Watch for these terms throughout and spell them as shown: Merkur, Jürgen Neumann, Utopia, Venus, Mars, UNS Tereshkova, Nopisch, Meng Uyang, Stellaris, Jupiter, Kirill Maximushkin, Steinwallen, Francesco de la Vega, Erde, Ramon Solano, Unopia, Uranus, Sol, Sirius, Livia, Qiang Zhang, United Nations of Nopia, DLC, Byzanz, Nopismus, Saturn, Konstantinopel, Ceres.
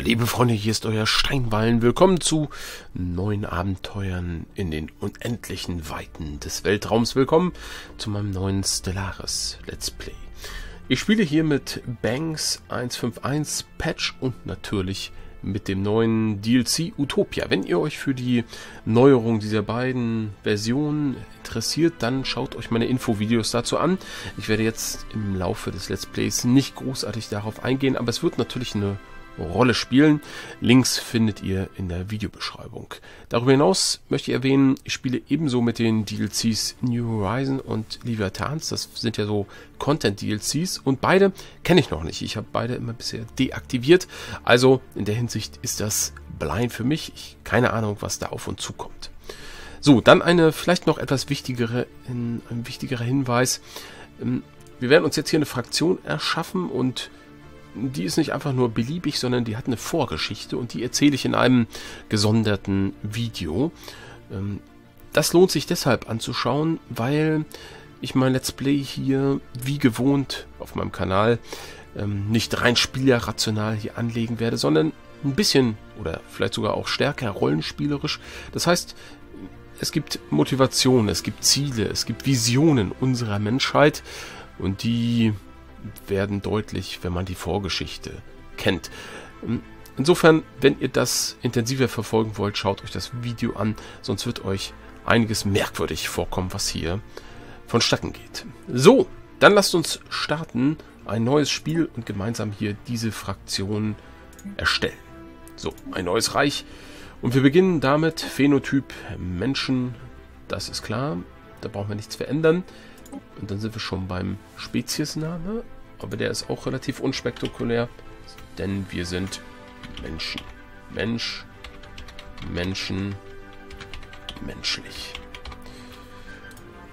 Liebe Freunde, hier ist euer Steinwallen. Willkommen zu neuen Abenteuern in den unendlichen Weiten des Weltraums. Willkommen zu meinem neuen Stellaris Let's Play. Ich spiele hier mit Banks 151 Patch und natürlich mit dem neuen DLC Utopia. Wenn ihr euch für die Neuerung dieser beiden Versionen interessiert, dann schaut euch meine Infovideos dazu an. Ich werde jetzt im Laufe des Let's Plays nicht großartig darauf eingehen, aber es wird natürlich eine Rolle spielen. Links findet ihr in der Videobeschreibung. Darüber hinaus möchte ich erwähnen, ich spiele ebenso mit den DLCs New Horizon und Livia. Das sind ja so Content-DLCs und beide kenne ich noch nicht. Ich habe beide immer bisher deaktiviert. Also in der Hinsicht ist das blind für mich. Ich habe keine Ahnung, was da auf uns zukommt. So, dann eine vielleicht noch etwas ein wichtigerer Hinweis. Wir werden uns jetzt hier eine Fraktion erschaffen und die ist nicht einfach nur beliebig, sondern die hat eine Vorgeschichte und die erzähle ich in einem gesonderten Video. Das lohnt sich deshalb anzuschauen, weil ich mein Let's Play hier wie gewohnt auf meinem Kanal nicht rein spielerrational hier anlegen werde, sondern ein bisschen oder vielleicht sogar auch stärker rollenspielerisch. Das heißt, es gibt Motivation, es gibt Ziele, es gibt Visionen unserer Menschheit und die werden deutlich, wenn man die Vorgeschichte kennt. Insofern, wenn ihr das intensiver verfolgen wollt, schaut euch das Video an, sonst wird euch einiges merkwürdig vorkommen, was hier vonstatten geht. So, dann lasst uns starten, ein neues Spiel und gemeinsam hier diese Fraktion erstellen. So, ein neues Reich und wir beginnen damit Phänotyp Menschen, das ist klar, da brauchen wir nichts verändern. Und dann sind wir schon beim Speziesname, aber der ist auch relativ unspektakulär, denn wir sind Menschen. Mensch, Menschen, menschlich.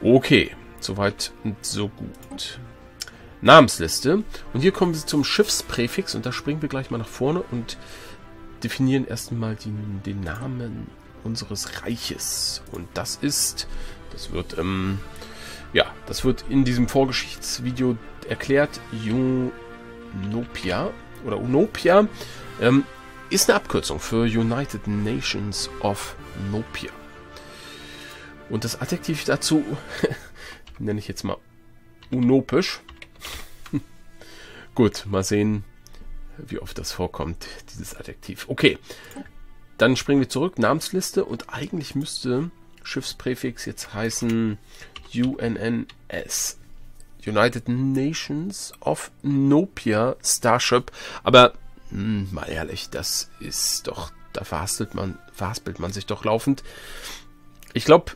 Okay, soweit und so gut. Namensliste. Und hier kommen wir zum Schiffspräfix und da springen wir gleich mal nach vorne und definieren erstmal den Namen unseres Reiches. Und das wird in diesem Vorgeschichtsvideo erklärt. Nopia oder Unopia ist eine Abkürzung für United Nations of Nopia. Und das Adjektiv dazu nenne ich jetzt mal Unopisch. Gut, mal sehen, wie oft das vorkommt, dieses Adjektiv. Okay, dann springen wir zurück. Namensliste und eigentlich müsste Schiffspräfix jetzt heißen UNS, United Nations of Nopia Starship, aber mal ehrlich, das ist doch, da verhaspelt man sich doch laufend. Ich glaube,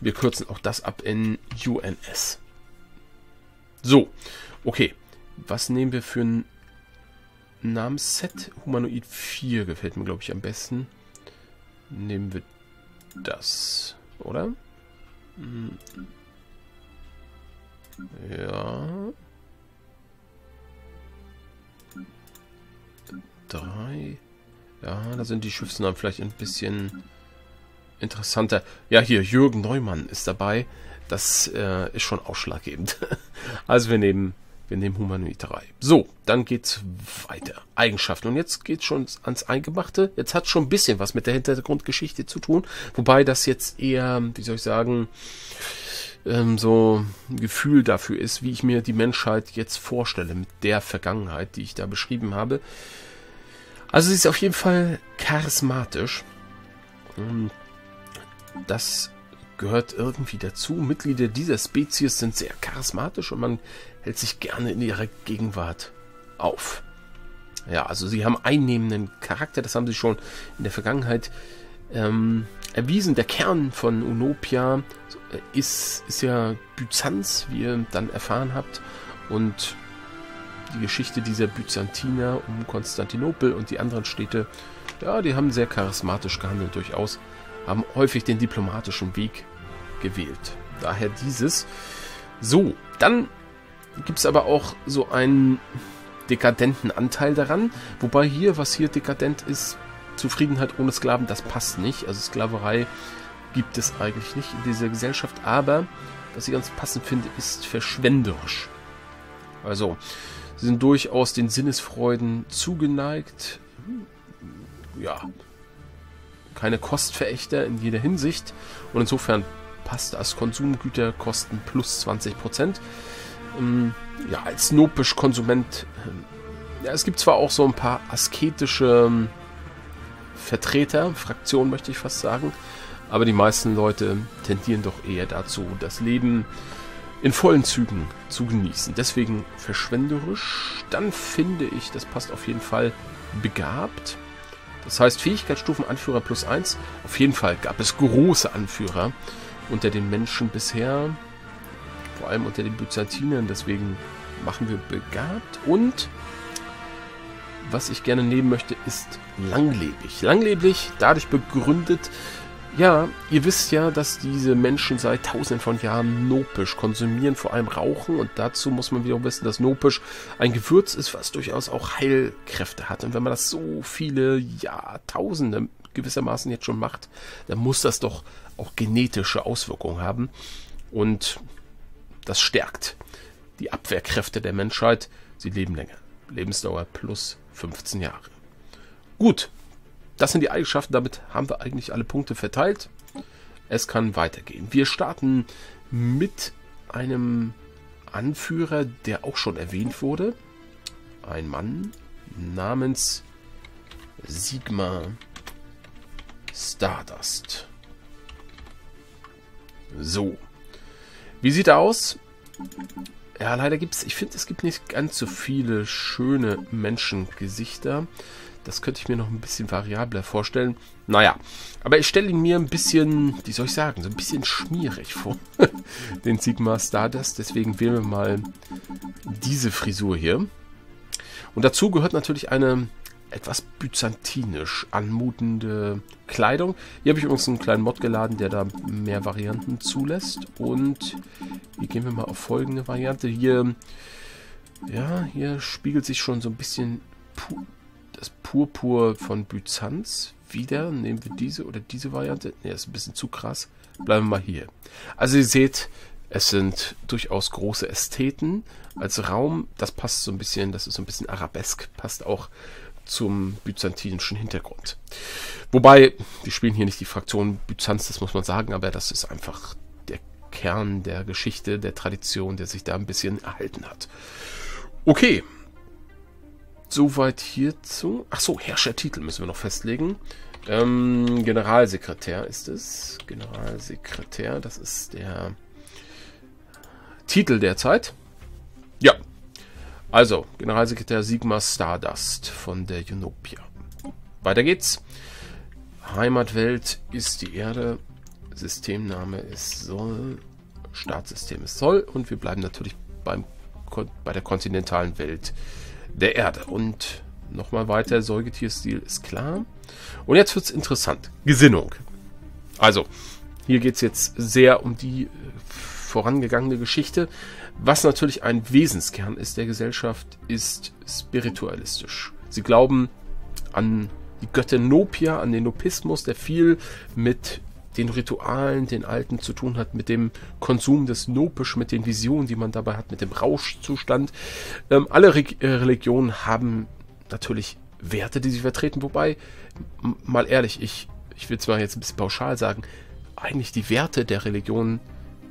wir kürzen auch das ab in UNS. So, okay, was nehmen wir für ein Namensset? Humanoid 4 gefällt mir, glaube ich, am besten. Nehmen wir das, oder? Ja. 3. Ja, da sind die Schiffsnamen vielleicht ein bisschen interessanter. Ja, hier, Jürgen Neumann ist dabei. Das ist schon ausschlaggebend. Also wir nehmen Humanoid 3. So, dann geht's weiter. Eigenschaften. Und jetzt geht's schon ans Eingemachte. Jetzt hat schon ein bisschen was mit der Hintergrundgeschichte zu tun. Wobei das jetzt eher, wie soll ich sagen, so ein Gefühl dafür ist, wie ich mir die Menschheit jetzt vorstelle mit der Vergangenheit, die ich da beschrieben habe. Also sie ist auf jeden Fall charismatisch. Das gehört irgendwie dazu. Mitglieder dieser Spezies sind sehr charismatisch und man hält sich gerne in ihrer Gegenwart auf. Ja, also sie haben einnehmenden Charakter, das haben sie schon in der Vergangenheit erwiesen. Der Kern von Unopia ist ja Byzanz, wie ihr dann erfahren habt, und die Geschichte dieser Byzantiner um Konstantinopel und die anderen Städte, ja, die haben sehr charismatisch gehandelt durchaus, haben häufig den diplomatischen Weg gewählt. Daher dieses. So, dann gibt es aber auch so einen dekadenten Anteil daran, wobei hier, was hier dekadent ist, Zufriedenheit ohne Sklaven, das passt nicht. Also Sklaverei gibt es eigentlich nicht in dieser Gesellschaft, aber was ich ganz passend finde, ist verschwenderisch. Also, sie sind durchaus den Sinnesfreuden zugeneigt, ja, keine Kostverächter in jeder Hinsicht. Und insofern passt das. Konsumgüter kosten plus 20%. Ja, als Nopisch Konsument. Ja, es gibt zwar auch so ein paar asketische Vertreter, Fraktionen möchte ich fast sagen, aber die meisten Leute tendieren doch eher dazu, das Leben in vollen Zügen zu genießen. Deswegen verschwenderisch. Dann finde ich, das passt auf jeden Fall, begabt. Das heißt Fähigkeitsstufen Anführer plus 1. Auf jeden Fall gab es große Anführer unter den Menschen bisher. Vor allem unter den Byzantinern. Deswegen machen wir begabt. Und was ich gerne nehmen möchte, ist langlebig. Langlebig, dadurch begründet... Ja, ihr wisst ja, dass diese Menschen seit tausenden von Jahren Nopisch konsumieren, vor allem rauchen. Und dazu muss man wiederum wissen, dass Nopisch ein Gewürz ist, was durchaus auch Heilkräfte hat. Und wenn man das so viele Jahrtausende gewissermaßen jetzt schon macht, dann muss das doch auch genetische Auswirkungen haben. Und das stärkt die Abwehrkräfte der Menschheit. Sie leben länger. Lebensdauer plus 15 Jahre. Gut. Das sind die Eigenschaften, damit haben wir eigentlich alle Punkte verteilt. Es kann weitergehen. Wir starten mit einem Anführer, der auch schon erwähnt wurde. Ein Mann namens Sigmar Stardust. So. Wie sieht er aus? Ja, leider gibt es, ich finde, es gibt nicht ganz so viele schöne Menschengesichter. Das könnte ich mir noch ein bisschen variabler vorstellen. Naja, aber ich stelle ihn mir ein bisschen, wie soll ich sagen, so ein bisschen schmierig vor. Den Sigmar Stardust. Deswegen wählen wir mal diese Frisur hier. Und dazu gehört natürlich eine etwas byzantinisch anmutende Kleidung. Hier habe ich übrigens einen kleinen Mod geladen, der da mehr Varianten zulässt. Und hier gehen wir mal auf folgende Variante. Hier, ja, hier spiegelt sich schon so ein bisschen... Das Purpur von Byzanz. Wieder nehmen wir diese oder diese Variante. Ne, ist ein bisschen zu krass. Bleiben wir mal hier. Also ihr seht, es sind durchaus große Ästheten als Raum. Das passt so ein bisschen, das ist so ein bisschen arabesk. Passt auch zum byzantinischen Hintergrund. Wobei, wir spielen hier nicht die Fraktion Byzanz, das muss man sagen, aber das ist einfach der Kern der Geschichte, der Tradition, der sich da ein bisschen erhalten hat. Okay. Soweit hierzu. Achso, Herrschertitel müssen wir noch festlegen. Generalsekretär ist es. Generalsekretär, das ist der Titel derzeit. Ja. Also, Generalsekretär Sigmar Stardust von der Unopia. Weiter geht's. Heimatwelt ist die Erde. Systemname ist Sol. Staatssystem ist Sol. Und wir bleiben natürlich bei der kontinentalen Welt der Erde. Und nochmal weiter, Säugetierstil ist klar. Und jetzt wird es interessant. Gesinnung. Also, hier geht es jetzt sehr um die vorangegangene Geschichte. Was natürlich ein Wesenskern ist der Gesellschaft, ist spiritualistisch. Sie glauben an die Göttin Nopia, an den Nopismus, der viel mit den Ritualen, den Alten zu tun hat, mit dem Konsum des Nopisch, mit den Visionen, die man dabei hat, mit dem Rauschzustand. Alle Religionen haben natürlich Werte, die sie vertreten, wobei, mal ehrlich, ich will zwar jetzt ein bisschen pauschal sagen, eigentlich die Werte der Religionen,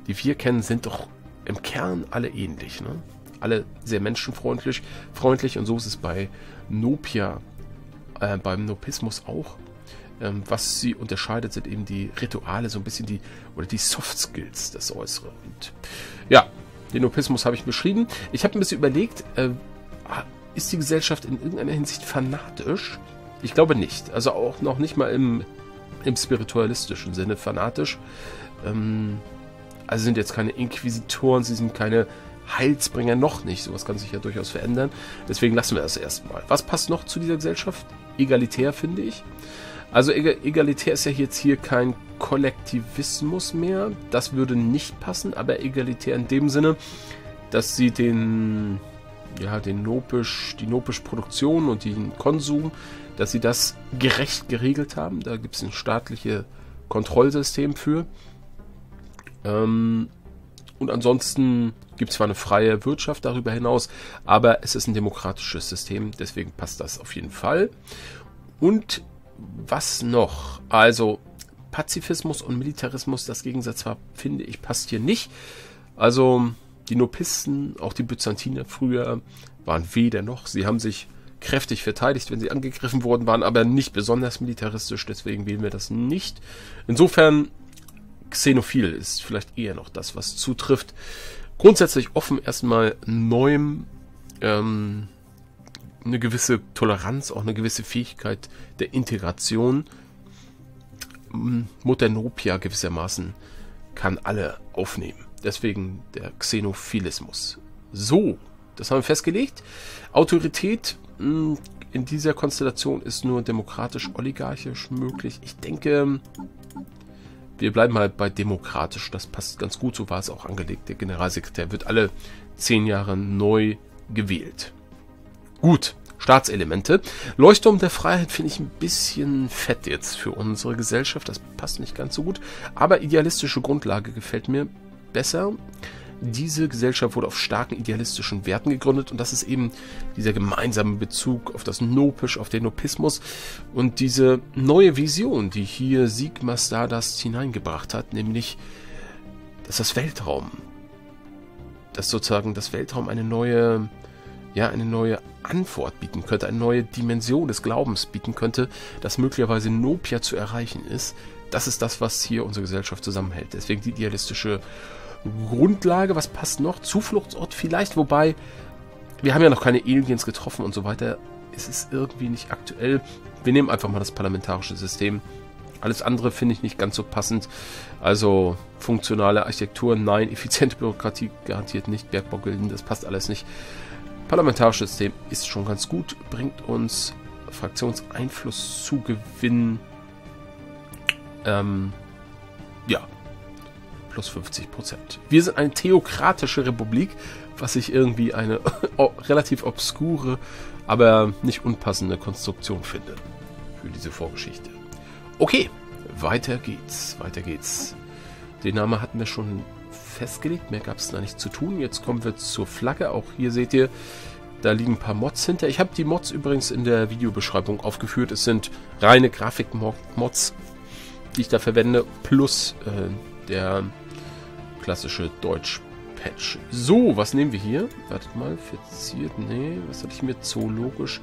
die wir kennen, sind doch im Kern alle ähnlich, ne? Alle sehr menschenfreundlich, und so ist es bei Nopia, beim Nopismus auch. Was sie unterscheidet, sind eben die Rituale, so ein bisschen die, oder die Soft Skills, das Äußere. Und ja, den Nopismus habe ich beschrieben. Ich habe ein bisschen überlegt, ist die Gesellschaft in irgendeiner Hinsicht fanatisch? Ich glaube nicht. Also auch noch nicht mal im spiritualistischen Sinne fanatisch. Also sind jetzt keine Inquisitoren, sie sind keine Heilsbringer, noch nicht. Sowas kann sich ja durchaus verändern. Deswegen lassen wir das erstmal. Was passt noch zu dieser Gesellschaft? Egalitär, finde ich. Also egalitär ist ja jetzt hier kein Kollektivismus mehr. Das würde nicht passen, aber egalitär in dem Sinne, dass sie die Nopisch-Produktion und den Konsum, dass sie das gerecht geregelt haben. Da gibt es ein staatliches Kontrollsystem für. Und ansonsten gibt es zwar eine freie Wirtschaft darüber hinaus, aber es ist ein demokratisches System, deswegen passt das auf jeden Fall. Und was noch? Also Pazifismus und Militarismus, das Gegensatz war, finde ich, passt hier nicht. Also die Nopisten, auch die Byzantiner früher, waren weder noch. Sie haben sich kräftig verteidigt, wenn sie angegriffen wurden, waren aber nicht besonders militaristisch, deswegen wählen wir das nicht. Insofern, xenophil ist vielleicht eher noch das, was zutrifft. Grundsätzlich offen erstmal neuem, eine gewisse Toleranz, auch eine gewisse Fähigkeit der Integration. Mutter Nopia gewissermaßen kann alle aufnehmen. Deswegen der Xenophilismus. So, das haben wir festgelegt. Autorität in dieser Konstellation ist nur demokratisch-oligarchisch möglich. Ich denke, wir bleiben halt bei demokratisch. Das passt ganz gut, so war es auch angelegt. Der Generalsekretär wird alle 10 Jahre neu gewählt. Gut, Staatselemente. Leuchtturm der Freiheit finde ich ein bisschen fett jetzt für unsere Gesellschaft. Das passt nicht ganz so gut. Aber idealistische Grundlage gefällt mir besser. Diese Gesellschaft wurde auf starken idealistischen Werten gegründet. Und das ist eben dieser gemeinsame Bezug auf das Nopisch, auf den Nopismus. Und diese neue Vision, die hier Sigmar Stardust hineingebracht hat, nämlich, dass das Weltraum, dass sozusagen das Weltraum eine neue, ja, eine neue Antwort bieten könnte, eine neue Dimension des Glaubens bieten könnte, dass möglicherweise Nopia zu erreichen ist. Das ist das, was hier unsere Gesellschaft zusammenhält. Deswegen die idealistische Grundlage. Was passt noch? Zufluchtsort vielleicht, wobei wir haben ja noch keine Aliens getroffen und so weiter. Es ist irgendwie nicht aktuell. Wir nehmen einfach mal das parlamentarische System. Alles andere finde ich nicht ganz so passend. Also funktionale Architektur, nein. Effiziente Bürokratie garantiert nicht. Bergbaugilden, das passt alles nicht. Parlamentarisches System ist schon ganz gut, bringt uns Fraktionseinflusszugewinn, ja, plus 50%. Wir sind eine theokratische Republik, was ich irgendwie eine relativ obskure, aber nicht unpassende Konstruktion finde für diese Vorgeschichte. Okay, weiter geht's, weiter geht's. Den Namen hatten wir schon festgelegt, mehr gab es da nicht zu tun. Jetzt kommen wir zur Flagge. Auch hier seht ihr, da liegen ein paar Mods hinter. Ich habe die Mods übrigens in der Videobeschreibung aufgeführt. Es sind reine Grafik-Mods, die ich da verwende, plus der klassische Deutsch-Patch. So, was nehmen wir hier? Wartet mal, verziert, nee, was hatte ich mir? Zoologisch.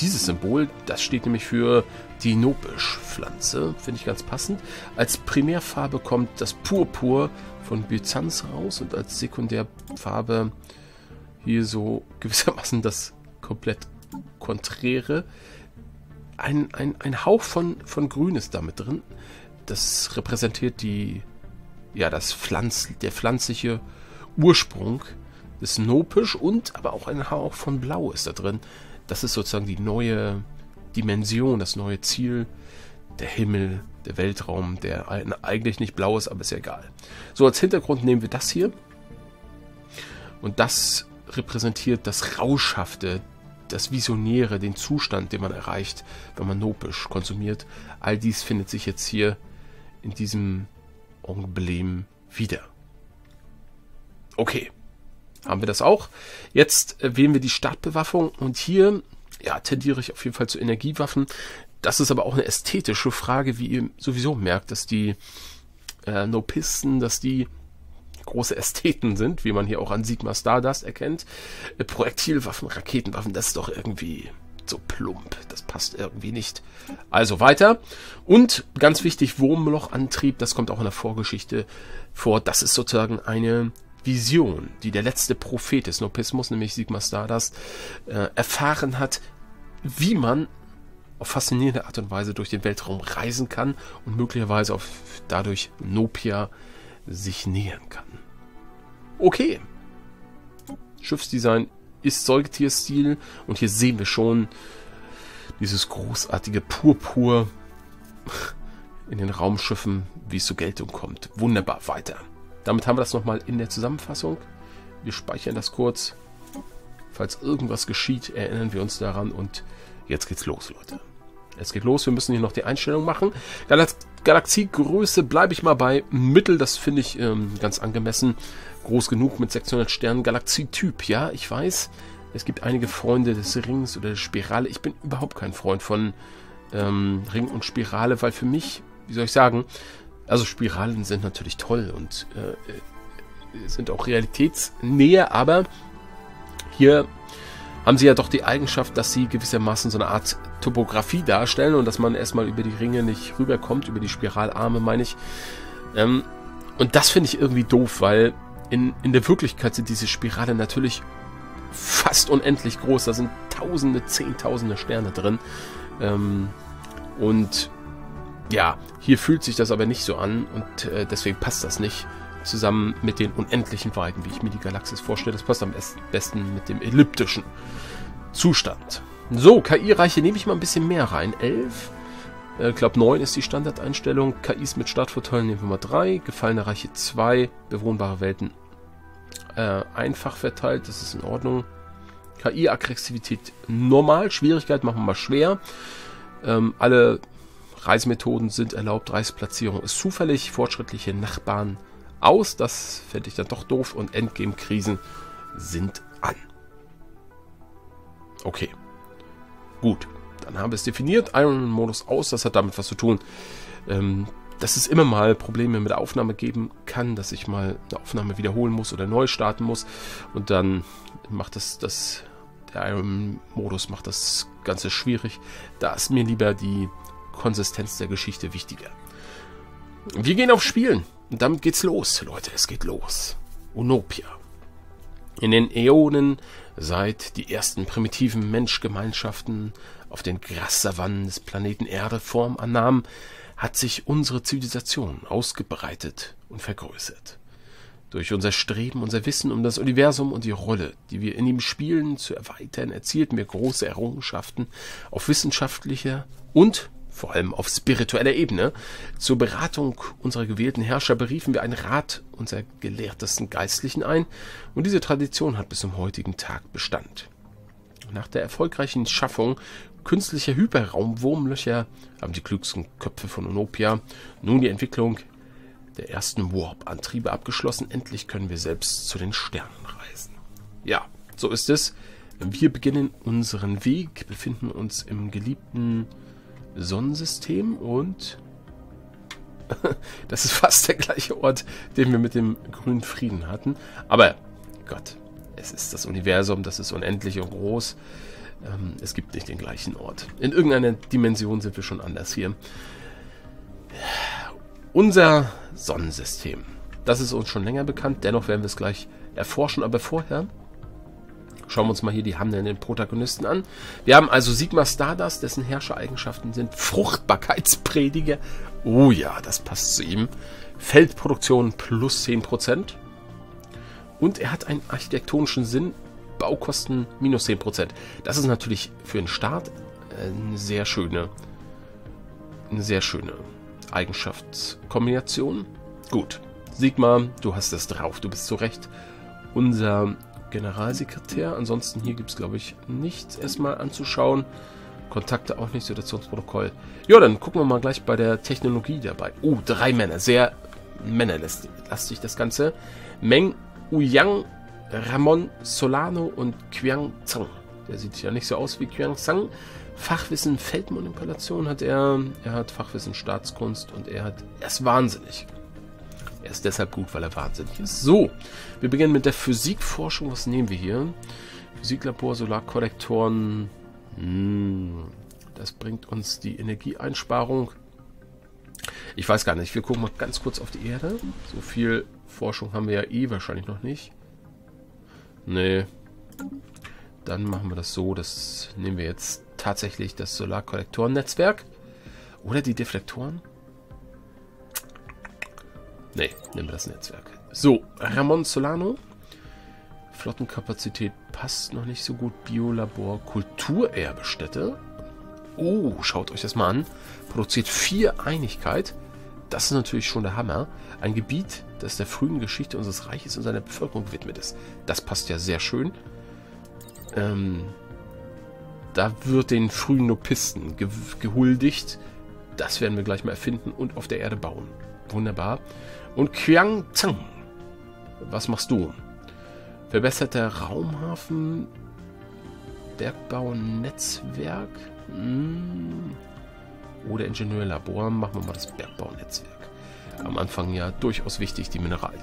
Dieses Symbol, das steht nämlich für die Nopisch-Pflanze, finde ich ganz passend. Als Primärfarbe kommt das Purpur von Byzanz raus und als Sekundärfarbe hier so gewissermaßen das komplett Konträre. Ein Hauch von Grün ist damit drin. Das repräsentiert die, ja, der pflanzliche Ursprung des Nopisch, und aber auch ein Hauch von Blau ist da drin. Das ist sozusagen die neue Dimension, das neue Ziel, der Himmel, der Weltraum, der eigentlich nicht blau ist, aber ist ja egal. So, als Hintergrund nehmen wir das hier. Und das repräsentiert das Rauschhafte, das Visionäre, den Zustand, den man erreicht, wenn man Nopisch konsumiert. All dies findet sich jetzt hier in diesem Emblem wieder. Okay. Haben wir das auch. Jetzt wählen wir die Startbewaffnung und hier, ja, tendiere ich auf jeden Fall zu Energiewaffen. Das ist aber auch eine ästhetische Frage, wie ihr sowieso merkt, dass die Nopisten, dass die große Ästheten sind, wie man hier auch an Sigmar Stardust erkennt. Projektilwaffen, Raketenwaffen, das ist doch irgendwie so plump. Das passt irgendwie nicht. Also weiter. Und ganz wichtig, Wurmlochantrieb, das kommt auch in der Vorgeschichte vor. Das ist sozusagen eine Vision, die der letzte Prophet des Nopismus, nämlich Sigmar Stardust, erfahren hat, wie man auf faszinierende Art und Weise durch den Weltraum reisen kann und möglicherweise dadurch Nopia sich nähern kann. Okay. Schiffsdesign ist Säugetierstil und hier sehen wir schon dieses großartige Purpur in den Raumschiffen, wie es zur Geltung kommt. Wunderbar, weiter. Damit haben wir das nochmal in der Zusammenfassung. Wir speichern das kurz. Falls irgendwas geschieht, erinnern wir uns daran. Und jetzt geht's los, Leute. Es geht los. Wir müssen hier noch die Einstellung machen. Galaxiegröße bleibe ich mal bei Mittel. Das finde ich ganz angemessen. Groß genug mit 600 Sternen. Galaxietyp, ja, ich weiß. Es gibt einige Freunde des Rings oder der Spirale. Ich bin überhaupt kein Freund von Ring und Spirale, weil für mich, wie soll ich sagen, also Spiralen sind natürlich toll und sind auch realitätsnäher, aber hier haben sie ja doch die Eigenschaft, dass sie gewissermaßen so eine Art Topografie darstellen und dass man erstmal über die Ringe nicht rüberkommt, über die Spiralarme meine ich. Und das finde ich irgendwie doof, weil in der Wirklichkeit sind diese Spirale natürlich fast unendlich groß. Da sind Tausende, Zehntausende Sterne drin. Und ja, hier fühlt sich das aber nicht so an und deswegen passt das nicht zusammen mit den unendlichen Weiten, wie ich mir die Galaxis vorstelle. Das passt am besten mit dem elliptischen Zustand. So, KI-Reiche nehme ich mal ein bisschen mehr rein. 11, ich glaube 9 ist die Standardeinstellung. KIs mit Startvorteilen nehmen wir mal 3, gefallene Reiche 2, bewohnbare Welten einfach verteilt, das ist in Ordnung. KI-Aggressivität normal, Schwierigkeit machen wir mal schwer. Alle Reisemethoden sind erlaubt, Reiseplatzierung ist zufällig, fortschrittliche Nachbarn aus, das fände ich dann doch doof und Endgame-Krisen sind an. Okay, gut, dann haben wir es definiert, Ironman-Modus aus, das hat damit was zu tun, dass es immer mal Probleme mit der Aufnahme geben kann, dass ich mal eine Aufnahme wiederholen muss oder neu starten muss und dann macht der Ironman-Modus macht das Ganze schwierig, da ist mir lieber die Konsistenz der Geschichte wichtiger. Wir gehen auf Spielen. Und damit geht's los, Leute, es geht los. Unopia. In den Äonen, seit die ersten primitiven Menschgemeinschaften auf den Grassavannen des Planeten Erde Form annahmen, hat sich unsere Zivilisation ausgebreitet und vergrößert. Durch unser Streben, unser Wissen um das Universum und die Rolle, die wir in ihm spielen, zu erweitern, erzielten wir große Errungenschaften auf wissenschaftlicher und vor allem auf spiritueller Ebene. Zur Beratung unserer gewählten Herrscher beriefen wir einen Rat unserer gelehrtesten Geistlichen ein und diese Tradition hat bis zum heutigen Tag Bestand. Nach der erfolgreichen Schaffung künstlicher Hyperraumwurmlöcher haben die klügsten Köpfe von Unopia nun die Entwicklung der ersten Warp-Antriebe abgeschlossen. Endlich können wir selbst zu den Sternen reisen. Ja, so ist es. Wir beginnen unseren Weg, befinden uns im geliebten Sonnensystem und das ist fast der gleiche Ort, den wir mit dem grünen Frieden hatten. Aber Gott, es ist das Universum, das ist unendlich und groß. Es gibt nicht den gleichen Ort. In irgendeiner Dimension sind wir schon anders hier. Unser Sonnensystem, das ist uns schon länger bekannt. Dennoch werden wir es gleich erforschen, aber vorher schauen wir uns mal hier die handelnden Protagonisten an. Wir haben also Sigmar Stardust, dessen Herrschereigenschaften sind Fruchtbarkeitsprediger. Oh ja, das passt zu ihm. Feldproduktion plus 10%. Und er hat einen architektonischen Sinn, Baukosten minus 10%. Das ist natürlich für den Staat eine sehr schöne Eigenschaftskombination. Gut, Sigmar, du hast das drauf, du bist zu Recht unser Generalsekretär, ansonsten hier gibt es, glaube ich, nichts erstmal anzuschauen. Kontakte auch nicht, Situationsprotokoll. Ja, dann gucken wir mal gleich bei der Technologie dabei. Oh, 3 Männer, sehr männerlastig das Ganze. Meng Uyang, Ramon Solano und Qiang Zhang. Der sieht ja nicht so aus wie Qiang Zhang. Fachwissen Feldmanipulation hat er. Er hat Fachwissen Staatskunst und er ist wahnsinnig. Er ist deshalb gut, weil er wahnsinnig ist. So, wir beginnen mit der Physikforschung. Was nehmen wir hier? Physiklabor, Solarkollektoren. Das bringt uns die Energieeinsparung. Ich weiß gar nicht. Wir gucken mal ganz kurz auf die Erde. So viel Forschung haben wir ja eh wahrscheinlich noch nicht. Nee. Dann machen wir das so. Das nehmen wir jetzt tatsächlich das Solarkollektorennetzwerk. Oder die Deflektoren. Ne, nehmen wir das Netzwerk. So, Ramon Solano. Flottenkapazität passt noch nicht so gut. Biolabor, Kulturerbestätte. Oh, schaut euch das mal an. Produziert 4 Einigkeit. Das ist natürlich schon der Hammer. Ein Gebiet, das der frühen Geschichte unseres Reiches und seiner Bevölkerung gewidmet ist. Das passt ja sehr schön. Da wird den frühen Nopisten gehuldigt. Das werden wir gleich mal erfinden und auf der Erde bauen. Wunderbar. Und Qiang Zhang, was machst du? Verbesserter Raumhafen, Bergbau, Netzwerk. oder Ingenieurlabor machen wir mal das Bergbaunetzwerk. Am Anfang ja durchaus wichtig, die Mineralien.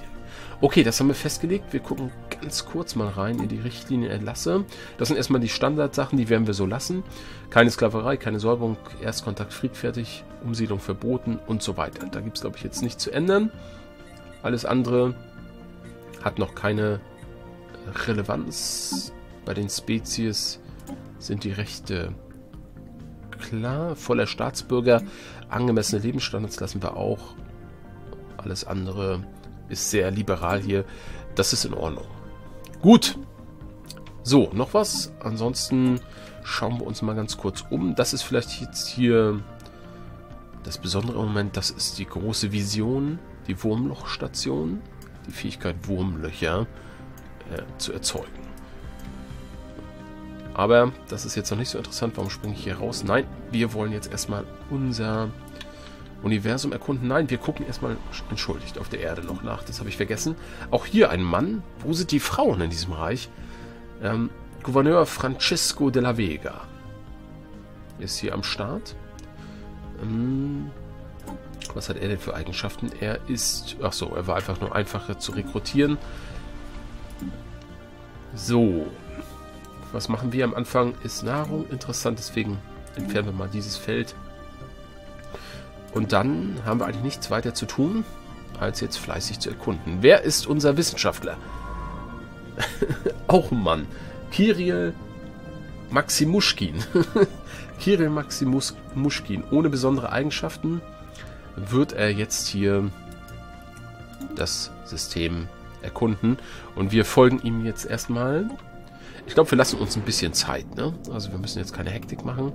Okay, das haben wir festgelegt. Wir gucken ganz kurz mal rein in die Richtlinienerlasse. Das sind erstmal die Standardsachen, die werden wir so lassen. Keine Sklaverei, keine Säuberung, Erstkontakt friedfertig, Umsiedlung verboten und so weiter. Da gibt es, glaube ich, jetzt nichts zu ändern. Alles andere hat noch keine Relevanz. Bei den Spezies sind die Rechte klar. Voller Staatsbürger, angemessene Lebensstandards lassen wir auch. Alles andere ist sehr liberal hier. Das ist in Ordnung. Gut. So, noch was? Ansonsten schauen wir uns mal ganz kurz um. Das ist vielleicht jetzt hier das besondere Moment. Das ist die große Vision, die Wurmlochstation. Die Fähigkeit, Wurmlöcher zu erzeugen. Aber das ist jetzt noch nicht so interessant. Warum springe ich hier raus? Nein, wir wollen jetzt erstmal unser Universum erkunden. Nein, wir gucken erstmal, entschuldigt, auf der Erde noch nach. Das habe ich vergessen. Auch hier ein Mann. Wo sind die Frauen in diesem Reich? Gouverneur Francesco de la Vega ist hier am Start. Was hat er denn für Eigenschaften? Er ist, ach so, er war einfach nur einfacher zu rekrutieren. So. Was machen wir am Anfang? Ist Nahrung interessant, deswegen entfernen wir mal dieses Feld. Und dann haben wir eigentlich nichts weiter zu tun, als jetzt fleißig zu erkunden. Wer ist unser Wissenschaftler? Auch ein Mann. Kirill Maximushkin. Kirill Maximushkin. Ohne besondere Eigenschaften wird er jetzt hier das System erkunden. Und wir folgen ihm jetzt erstmal. Ich glaube, wir lassen uns ein bisschen Zeit, ne? Also wir müssen jetzt keine Hektik machen.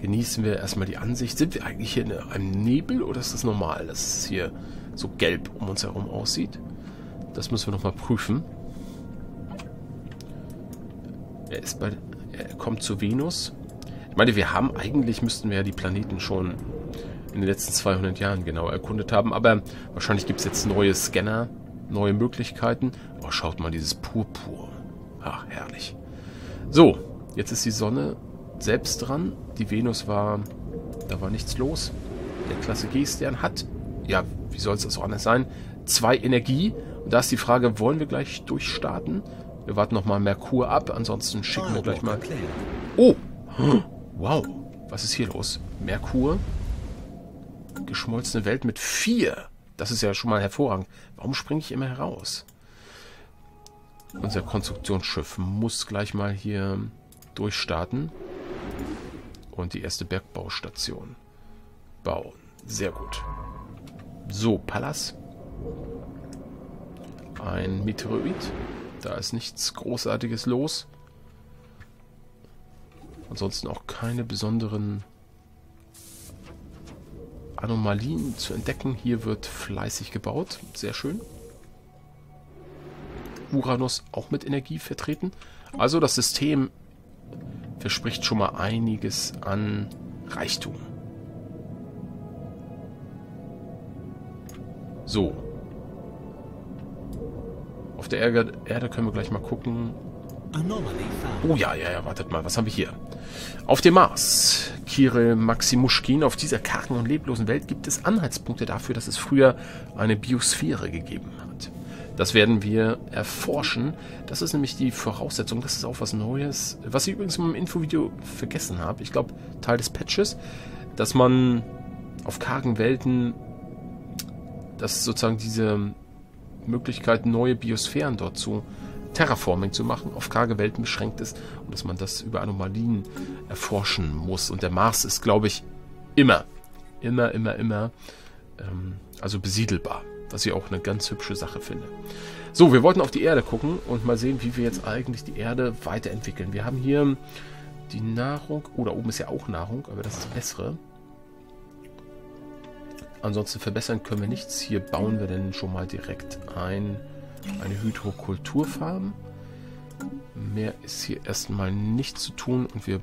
Genießen wir erstmal die Ansicht. Sind wir eigentlich hier in einem Nebel oder ist das normal, dass es hier so gelb um uns herum aussieht? Das müssen wir nochmal prüfen. Er kommt zu Venus. Ich meine, wir haben eigentlich, müssten wir ja die Planeten schon in den letzten 200 Jahren genau erkundet haben, aber wahrscheinlich gibt es jetzt neue Scanner, neue Möglichkeiten. Oh, schaut mal, dieses Purpur. Ach, herrlich. So, jetzt ist die Sonne selbst dran. Die Venus war, da war nichts los. Der Klasse G-Stern hat, ja, wie soll es auch anders sein, 2 Energie. Und da ist die Frage, wollen wir gleich durchstarten? Wir warten nochmal Merkur ab, ansonsten schicken wir gleich mal... Oh! Wow! Was ist hier los? Merkur. Geschmolzene Welt mit 4. Das ist ja schon mal hervorragend. Warum springe ich immer heraus? Unser Konstruktionsschiff muss gleich mal hier durchstarten. Und die erste Bergbaustation bauen. Sehr gut. So, Pallas. Ein Meteorit. Da ist nichts Großartiges los. Ansonsten auch keine besonderen Anomalien zu entdecken. Hier wird fleißig gebaut. Sehr schön. Uranus auch mit Energie vertreten. Also das System verspricht schon mal einiges an Reichtum. So. Auf der Erde können wir gleich mal gucken. Oh ja, wartet mal, was haben wir hier? Auf dem Mars, Kirill Maximushkin, auf dieser kargen und leblosen Welt gibt es Anhaltspunkte dafür, dass es früher eine Biosphäre gegeben hat. Das werden wir erforschen. Das ist nämlich die Voraussetzung. Das ist auch was Neues, was ich übrigens im Infovideo vergessen habe. Ich glaube, Teil des Patches, dass man auf kargen Welten, dass sozusagen diese Möglichkeit, neue Biosphären dort zu Terraforming zu machen, auf karge Welten beschränkt ist und dass man das über Anomalien erforschen muss. Und der Mars ist, glaube ich, immer also besiedelbar. Was ich auch eine ganz hübsche Sache finde. So, wir wollten auf die Erde gucken und mal sehen, wie wir jetzt eigentlich die Erde weiterentwickeln. Wir haben hier die Nahrung. Oh, da oben ist ja auch Nahrung, aber das ist bessere. Ansonsten verbessern können wir nichts. Hier bauen wir dann schon mal direkt eine Hydrokulturfarm. Mehr ist hier erstmal nichts zu tun und wir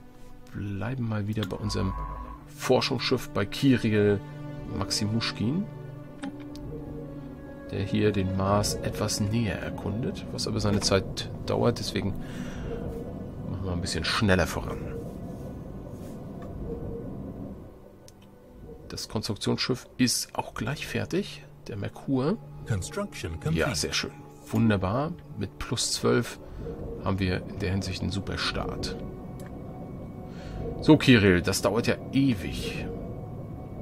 bleiben mal wieder bei unserem Forschungsschiff bei Kirill Maximushkin, der hier den Mars etwas näher erkundet, was aber seine Zeit dauert, deswegen machen wir ein bisschen schneller voran. Das Konstruktionsschiff ist auch gleich fertig. Der Merkur. Ja, sehr schön. Wunderbar. Mit plus 12 haben wir in der Hinsicht einen super Start. So, Kirill, das dauert ja ewig,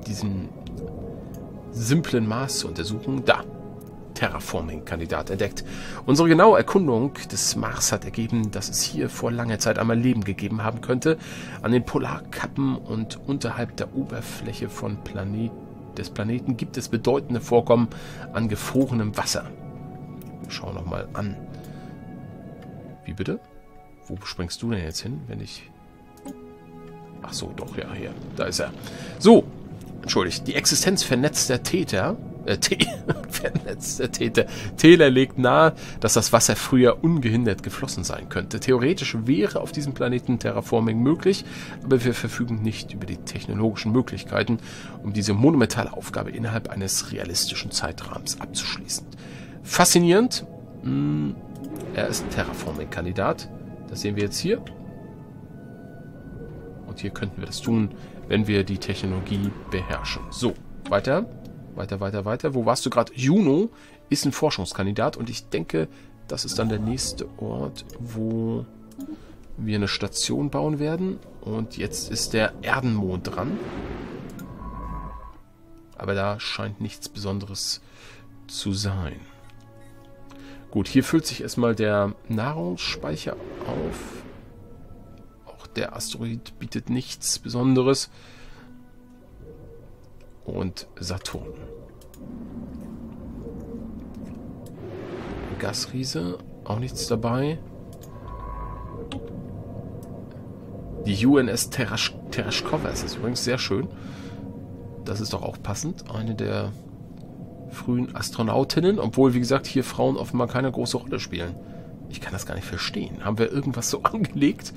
diesen simplen Mars zu untersuchen. Da, Terraforming-Kandidat entdeckt. Unsere genaue Erkundung des Mars hat ergeben, dass es hier vor langer Zeit einmal Leben gegeben haben könnte. An den Polarkappen und unterhalb der Oberfläche von des Planeten gibt es bedeutende Vorkommen an gefrorenem Wasser. Wir schauen nochmal an. Wie bitte? Wo springst du denn jetzt hin, wenn ich... Ach so, doch, ja, hier. Da ist er. So, entschuldigt. Die Existenz vernetzter Täter... vernetzter Täter. Täler legt nahe, dass das Wasser früher ungehindert geflossen sein könnte. Theoretisch wäre auf diesem Planeten Terraforming möglich, aber wir verfügen nicht über die technologischen Möglichkeiten, um diese monumentale Aufgabe innerhalb eines realistischen Zeitrahmens abzuschließen. Faszinierend. Er ist Terraforming-Kandidat. Das sehen wir jetzt hier. Und hier könnten wir das tun, wenn wir die Technologie beherrschen. So, weiter. Weiter. Wo warst du gerade? Juno ist ein Forschungskandidat und ich denke, das ist dann der nächste Ort, wo wir eine Station bauen werden. Und jetzt ist der Erdenmond dran. Aber da scheint nichts Besonderes zu sein. Gut, hier füllt sich erstmal der Nahrungsspeicher auf. Der Asteroid bietet nichts Besonderes. Und Saturn. Gasriese, auch nichts dabei. Die UNS Tereshkova ist übrigens sehr schön. Das ist doch auch passend. Eine der frühen Astronautinnen, obwohl, wie gesagt, hier Frauen offenbar keine große Rolle spielen. Ich kann das gar nicht verstehen. Haben wir irgendwas so angelegt?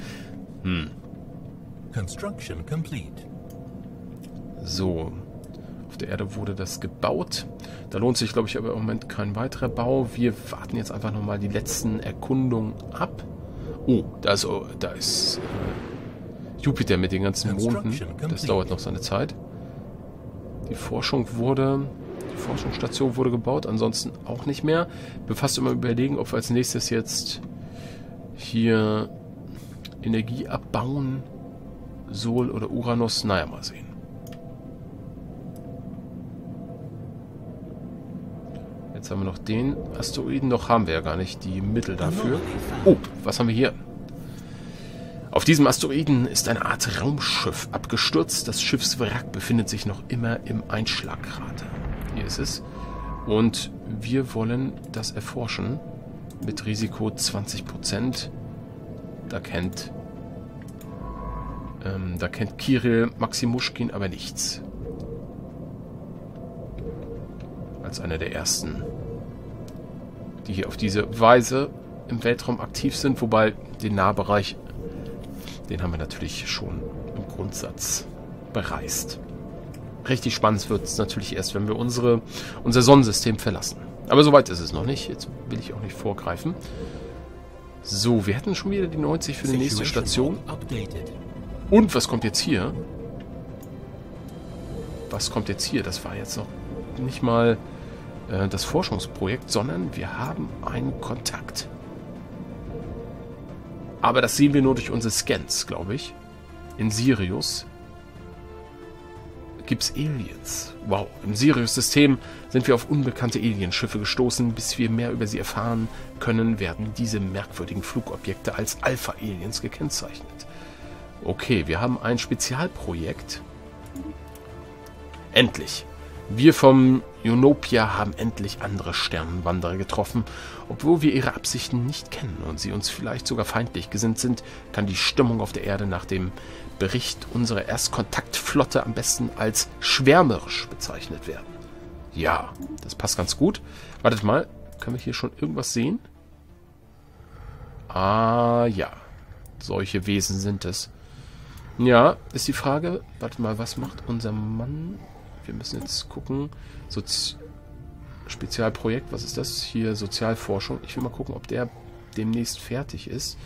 Construction complete. So. Auf der Erde wurde das gebaut. Da lohnt sich, glaube ich, aber im Moment kein weiterer Bau. Wir warten jetzt einfach nochmal die letzten Erkundungen ab. Oh, da ist Jupiter mit den ganzen Monden. Das dauert noch seine Zeit. Die Forschungsstation wurde gebaut, ansonsten auch nicht mehr. Wir fast immer überlegen, ob wir als nächstes jetzt hier Energie abbauen, Sol oder Uranus, naja, mal sehen. Jetzt haben wir noch den Asteroiden, noch haben wir ja gar nicht die Mittel dafür. Oh, was haben wir hier? Auf diesem Asteroiden ist eine Art Raumschiff abgestürzt. Das Schiffswrack befindet sich noch immer im Einschlagkrater. Hier ist es. Und wir wollen das erforschen mit Risiko 20%. Da kennt Kirill Maximushkin aber nichts. Als einer der ersten, die hier auf diese Weise im Weltraum aktiv sind. Wobei, den Nahbereich, den haben wir natürlich schon im Grundsatz bereist. Richtig spannend wird es natürlich erst, wenn wir unser Sonnensystem verlassen. Aber soweit ist es noch nicht. Jetzt will ich auch nicht vorgreifen. So, wir hatten schon wieder die 90 für die nächste Station. Und was kommt jetzt hier? Was kommt jetzt hier? Das war jetzt noch nicht mal das Forschungsprojekt, sondern wir haben einen Kontakt. Aber das sehen wir nur durch unsere Scans, glaube ich. In Sirius gibt es Aliens. Wow, im Sirius-System sind wir auf unbekannte Alienschiffe gestoßen. Bis wir mehr über sie erfahren können, werden diese merkwürdigen Flugobjekte als Alpha-Aliens gekennzeichnet. Okay, wir haben ein Spezialprojekt. Endlich. Wir vom Unopia haben endlich andere Sternenwanderer getroffen. Obwohl wir ihre Absichten nicht kennen und sie uns vielleicht sogar feindlich gesinnt sind, kann die Stimmung auf der Erde nach dem Bericht unserer Erstkontaktflotte am besten als schwärmerisch bezeichnet werden. Ja, das passt ganz gut. Wartet mal, können wir hier schon irgendwas sehen? Ah, ja. Solche Wesen sind es. Ja, ist die Frage. Wartet mal, was macht unser Mann? Wir müssen jetzt gucken. Spezialprojekt, was ist das? Hier Sozialforschung. Ich will mal gucken, ob der demnächst fertig ist.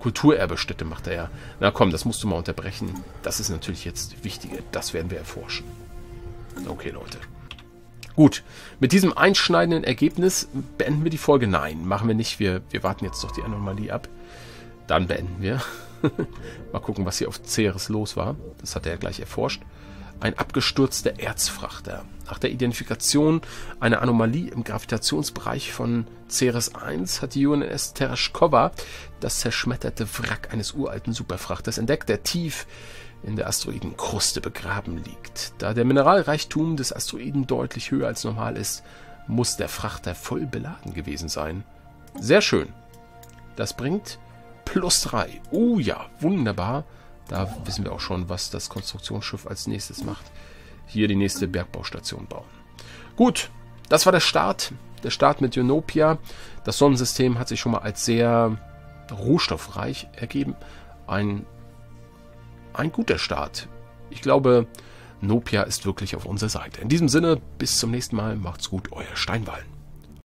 Kulturerbestätte macht er ja. Na komm, das musst du mal unterbrechen. Das ist natürlich jetzt wichtiger. Das werden wir erforschen. Okay, Leute. Gut, mit diesem einschneidenden Ergebnis beenden wir die Folge. Nein, machen wir nicht. Wir warten jetzt doch die Anomalie ab. Dann beenden wir. Mal gucken, was hier auf Ceres los war. Das hat er ja gleich erforscht. Ein abgestürzter Erzfrachter. Nach der Identifikation einer Anomalie im Gravitationsbereich von Ceres 1 hat die UNS Tereshkova das zerschmetterte Wrack eines uralten Superfrachters entdeckt, der tief in der Asteroidenkruste begraben liegt. Da der Mineralreichtum des Asteroiden deutlich höher als normal ist, muss der Frachter voll beladen gewesen sein. Sehr schön. Das bringt +3. Oh ja, wunderbar. Da wissen wir auch schon, was das Konstruktionsschiff als nächstes macht. Hier die nächste Bergbaustation bauen. Gut, das war der Start. Der Start mit Nopia. Das Sonnensystem hat sich schon mal als sehr rohstoffreich ergeben. Ein guter Start. Ich glaube, Nopia ist wirklich auf unserer Seite. In diesem Sinne, bis zum nächsten Mal. Macht's gut, euer Steinwallen.